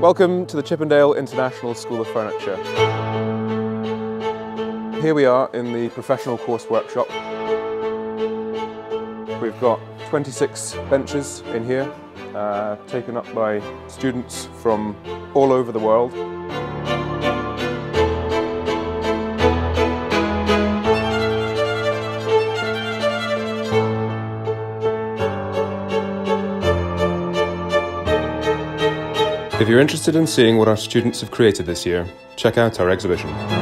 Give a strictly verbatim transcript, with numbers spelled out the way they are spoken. Welcome to the Chippendale International School of Furniture. Here we are in the professional course workshop. We've got twenty-six benches in here, uh, taken up by students from all over the world. If you're interested in seeing what our students have created this year, check out our exhibition.